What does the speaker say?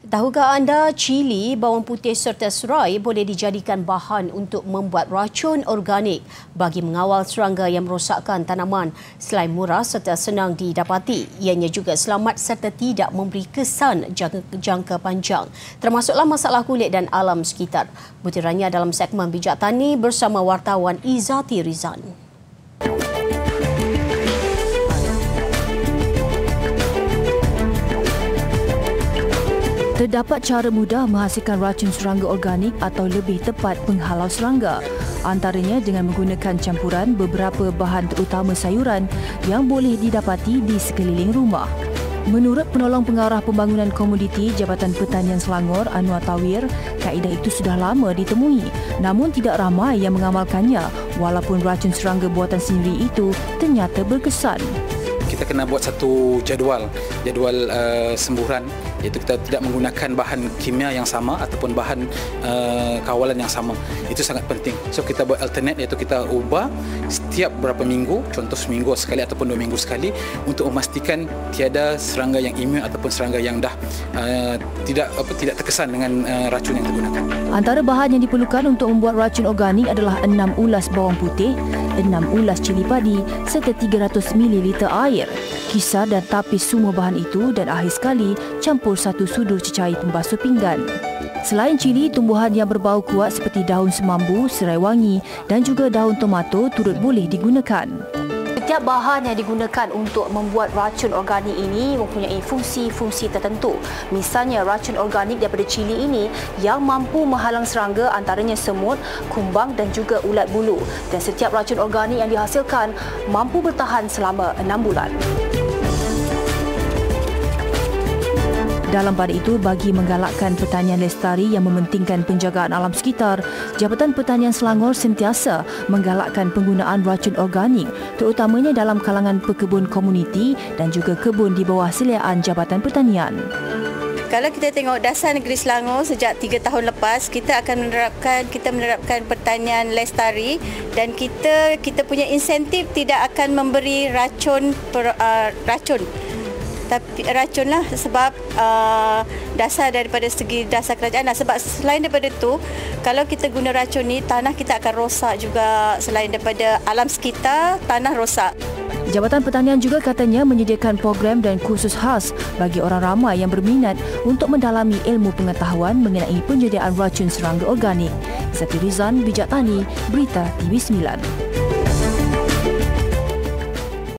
Tahukah anda cili, bawang putih serta serai boleh dijadikan bahan untuk membuat racun organik bagi mengawal serangga yang merosakkan tanaman. Selain murah serta senang didapati, ianya juga selamat serta tidak memberi kesan jangka panjang, termasuklah masalah kulit dan alam sekitar. Butirannya dalam segmen Bijak Tani bersama wartawan Izzati Rizan. Terdapat cara mudah menghasilkan racun serangga organik atau lebih tepat penghalau serangga, antaranya dengan menggunakan campuran beberapa bahan terutama sayuran yang boleh didapati di sekeliling rumah. Menurut penolong pengarah pembangunan komoditi Jabatan Pertanian Selangor, Anwar Tawir, kaedah itu sudah lama ditemui, namun tidak ramai yang mengamalkannya walaupun racun serangga buatan sendiri itu ternyata berkesan. Kita kena buat satu jadual semburan, iaitu kita tidak menggunakan bahan kimia yang sama ataupun bahan kawalan yang sama. Itu sangat penting. So kita buat alternate, iaitu kita ubah setiap berapa minggu, contoh seminggu sekali ataupun 2 minggu sekali, untuk memastikan tiada serangga yang imun ataupun serangga yang dah tidak terkesan dengan racun yang digunakan. Antara bahan yang diperlukan untuk membuat racun organik adalah 6 ulas bawang putih, 6 ulas cili padi serta 300 ml air. Kisar dan tapis semua bahan itu dan akhir sekali campur 1 sudu cecair pembasuh pinggan. Selain cili, tumbuhan yang berbau kuat seperti daun semambu, serai wangi dan juga daun tomato turut boleh digunakan. Setiap bahan yang digunakan untuk membuat racun organik ini mempunyai fungsi-fungsi tertentu. Misalnya, racun organik daripada cili ini yang mampu menghalang serangga antaranya semut, kumbang dan juga ulat bulu. Dan setiap racun organik yang dihasilkan mampu bertahan selama 6 bulan. Dalam pada itu, bagi menggalakkan pertanian lestari yang mementingkan penjagaan alam sekitar, Jabatan Pertanian Selangor sentiasa menggalakkan penggunaan racun organik, terutamanya dalam kalangan pekebun komuniti dan juga kebun di bawah seliaan Jabatan Pertanian. Kalau kita tengok dasar negeri Selangor sejak 3 tahun lepas, kita akan menerapkan pertanian lestari dan kita punya insentif tidak akan memberi racun sebab dasar daripada segi dasar kerajaan. Sebab selain daripada tu, kalau kita guna racun ni, tanah kita akan rosak juga. Selain daripada alam sekitar, tanah rosak. Jabatan Pertanian juga katanya menyediakan program dan kursus khas bagi orang ramai yang berminat untuk mendalami ilmu pengetahuan mengenai penyediaan racun serangga organik. Izzati Rizan, Bijak Tani, Berita TV 9.